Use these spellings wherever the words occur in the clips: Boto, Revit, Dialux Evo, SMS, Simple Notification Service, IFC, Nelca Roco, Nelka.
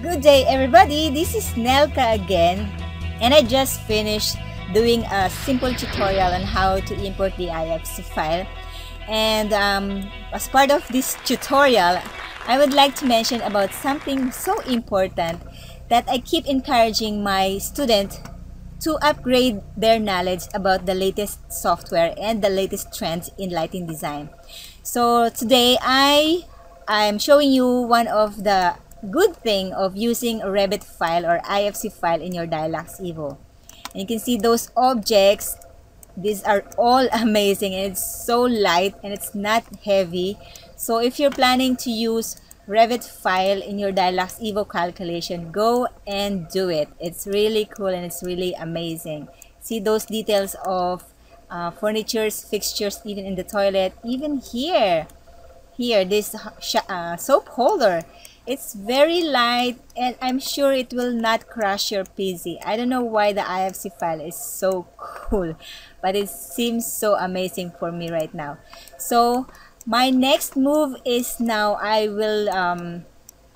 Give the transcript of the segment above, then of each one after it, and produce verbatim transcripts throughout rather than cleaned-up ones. Good day, everybody. This is Nelka again, and I just finished doing a simple tutorial on how to import the I F C file. And um, as part of this tutorial, I would like to mention about something so important that I keep encouraging my students to upgrade their knowledge about the latest software and the latest trends in lighting design. So today I am showing you one of the good thing of using a Revit file or I F C file in your Dialux Evo. And you can see those objects. These are all amazing, and it's so light and it's not heavy. So if you're planning to use Revit file in your Dialux Evo calculation, go and do it. It's really cool and it's really amazing. See those details of uh, furnitures, fixtures, even in the toilet, even here. Here, this uh, soap holder. It's very light, and I'm sure it will not crush your P C. I don't know why the I F C file is so cool, but it seems so amazing for me right now. So my next move is now I will um,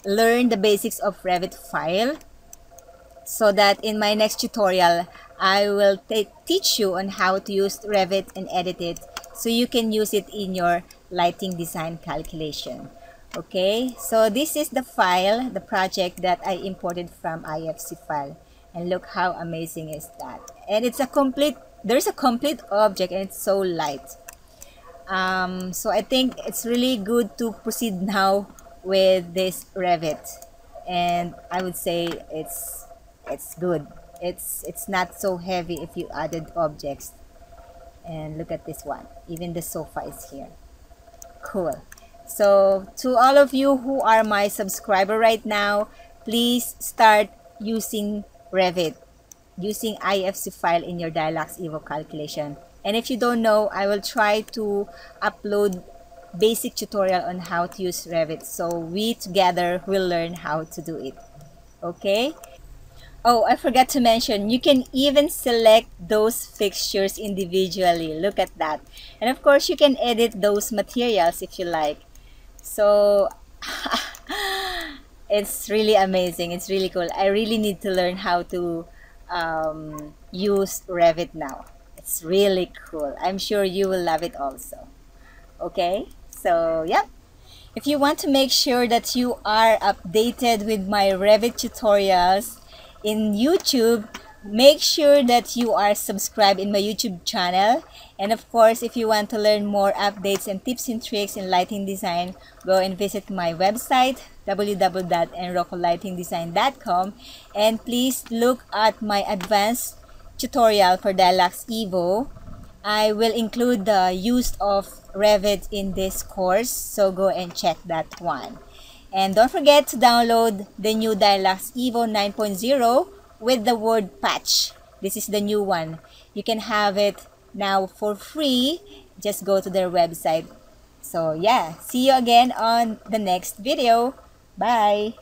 learn the basics of Revit file, so that in my next tutorial, I will teach you on how to use Revit and edit it so you can use it in your lighting design calculation. Okay, so this is the file, the project that I imported from I F C file, and look how amazing is that. And it's a complete, there's a complete object, and it's so light. Um, so I think it's really good to proceed now with this Revit, and I would say it's it's good. It's it's not so heavy if you added objects. And look at this one. Even the sofa is here. Cool. So to all of you who are my subscriber right now, please start using Revit, using I F C file in your Dialux Evo calculation. And if you don't know, I will try to upload basic tutorial on how to use Revit. So we together will learn how to do it. Okay? Oh, I forgot to mention, you can even select those fixtures individually. Look at that. And of course, you can edit those materials if you like. So it's really amazing. It's really cool. I really need to learn how to um, use Revit now. It's really cool. I'm sure you will love it also. Okay, so yeah. If you want to make sure that you are updated with my Revit tutorials in YouTube, make sure that you are subscribed in my YouTube channel. And of course, if you want to learn more updates and tips and tricks in lighting design, go and visit my website w w w dot n roco lighting design dot com, and please look at my advanced tutorial for Dialux Evo. I will include the use of Revit in this course, so go and check that one. And don't forget to download the new Dialux Evo nine point oh with the word patch. This is the new one. You can have it now for free. Just go to their website. So yeah, see you again on the next video. Bye!